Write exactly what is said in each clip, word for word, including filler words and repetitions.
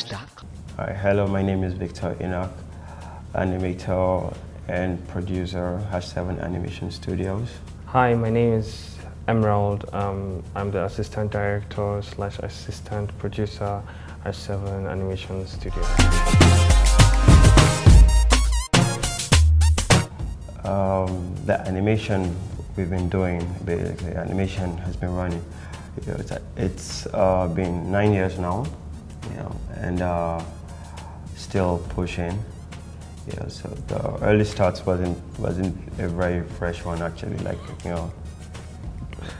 stuck? Hi, hello, my name is Victor Enoch, animator and producer at H seven Animation Studios. Hi, my name is Emerald. Um, I'm the assistant director slash assistant producer at H seven Animation Studio. Um, the animation we've been doing, basically, animation has been running. You know, it's it's uh, been nine years now, you know, and uh, still pushing. Yeah, so the early starts wasn't wasn't a very fresh one actually, like you know.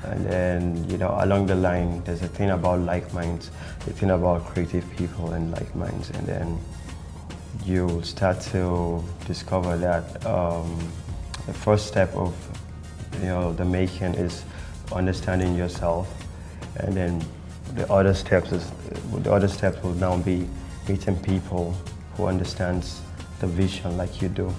And then you know along the line, there's a thing about like minds, a thing about creative people and like minds, and then you start to discover that um, the first step of you know the making is understanding yourself, and then the other steps is the other steps will now be meeting people who understands the vision like you do.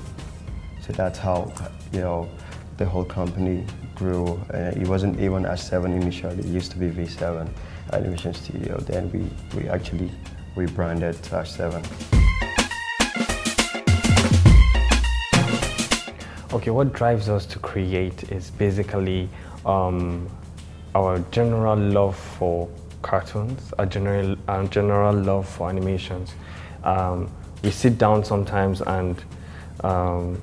So that's how you know the whole company grew. Uh, it wasn't even H seven initially. It used to be V seven Animation Studio. Then we we actually rebranded to H seven. Okay, what drives us to create is basically um, our general love for cartoons, our general our general love for animations. Um, We sit down sometimes and um,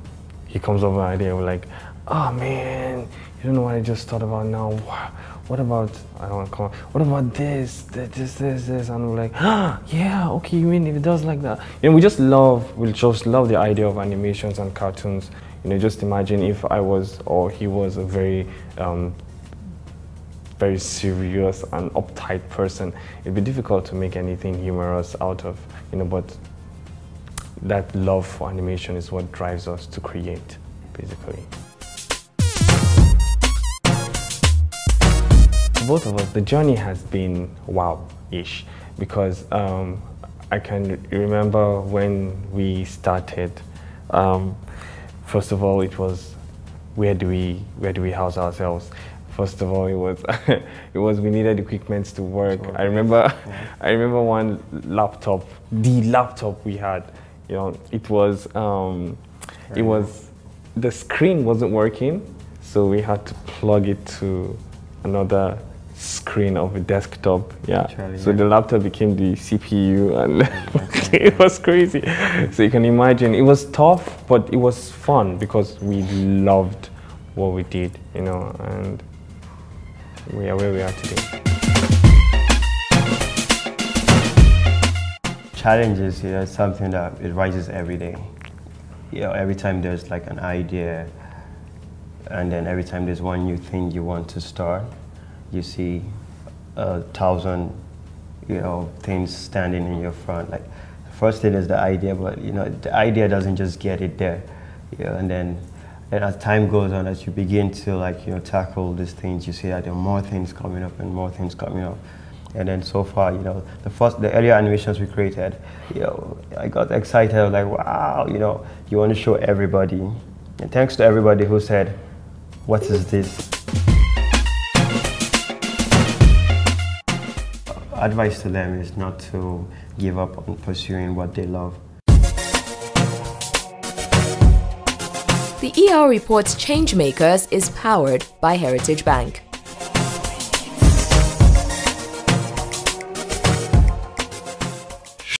he comes up with an idea, we're like, oh man, you don't know what I just thought about now. What about, I don't want to call, what about this, this, this, this, and we're like, ah, yeah, okay, you mean if it does like that. You know, we just love, we just love the idea of animations and cartoons. You know, just imagine if I was or he was a very, um, very serious and uptight person. It'd be difficult to make anything humorous out of, you know, but that love for animation is what drives us to create, basically. For both of us, the journey has been wow-ish because um, I can remember when we started. Um, first of all, it was where do we where do we house ourselves? First of all, it was it was we needed equipments to work. Sure. I remember, yeah. I remember one laptop, the laptop we had. You know, it was, um, it was, the screen wasn't working, so we had to plug it to another screen of a desktop, yeah. Actually, so yeah. The laptop became the C P U and okay, it was crazy. So you can imagine, it was tough, but it was fun because we loved what we did, you know, and we are where we are today. Challenges, you know, it's something that it rises every day. You know, every time there's like an idea, and then every time there's one new thing you want to start, you see a thousand, you know, things standing in your front. Like, the first thing is the idea, but you know, the idea doesn't just get it there. You know, and then, and as time goes on, as you begin to like, you know, tackle these things, you see that there are more things coming up and more things coming up. And then so far, you know, the first, the earlier animations we created, you know, I got excited. I was like, wow, you know, you want to show everybody. And thanks to everybody who said, what is this? Advice to them is not to give up on pursuing what they love. The E L Reports Changemakers is powered by Heritage Bank.